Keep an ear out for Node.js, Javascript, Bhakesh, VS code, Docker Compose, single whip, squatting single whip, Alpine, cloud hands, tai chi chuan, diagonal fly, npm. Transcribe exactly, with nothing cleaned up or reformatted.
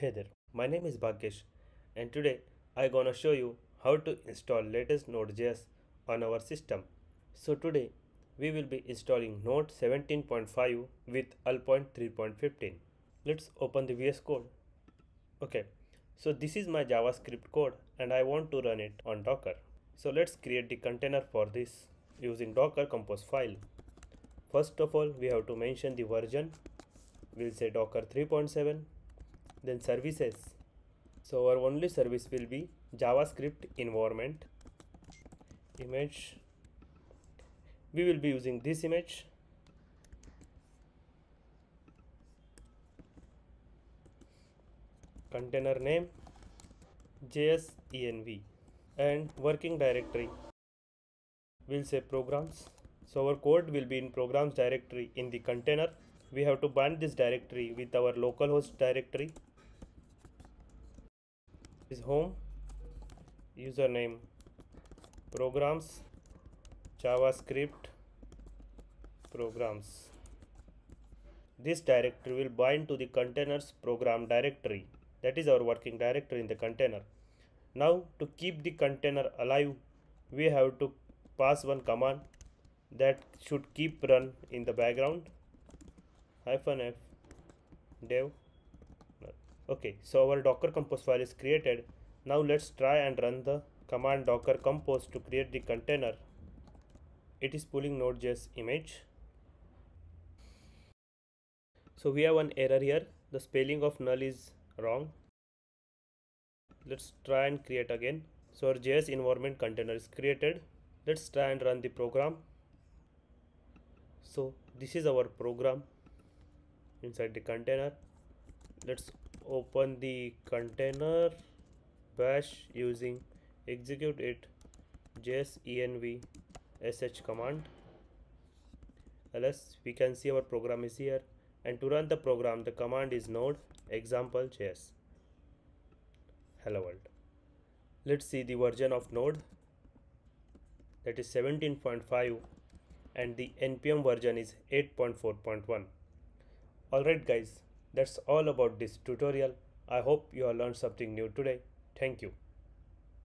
Hey there, my name is Bhakesh and today I gonna show you how to install latest Node.js on our system. So today we will be installing Node seventeen point five with Alpine three point fifteen. Let's open the V S code. Okay, so this is my JavaScript code and I want to run it on Docker. So let's create the container for this using Docker Compose file. First of all, we have to mention the version. We'll say Docker three point seven. Then services. So our only service will be JavaScript environment image. We will be using this image. Container name J S E N V and working directory. We'll say programs. So our code will be in programs directory in the container. We have to bind this directory with our localhost directory. Is home, username, programs, JavaScript, programs. This directory will bind to the container's program directory. That is our working directory in the container. Now, to keep the container alive, we have to pass one command that should keep run in the background. Hyphen F dev. Okay, so our Docker Compose file is created. Now let's try and run the command Docker Compose to create the container. It is pulling Node.js image. So we have an error here. The spelling of null is wrong. Let's try and create again. So our J S environment container is created. Let's try and run the program. So this is our program inside the container. Let's open the container bash using execute it J S E N V S H command. Ls, we can see our program is here, and to run the program the command is node example J S. Hello world. Let's see the version of Node, that is seventeen point five, and the N P M version is eight point four point one. Alright guys, that's all about this tutorial. I hope you all learned something new today. Thank you.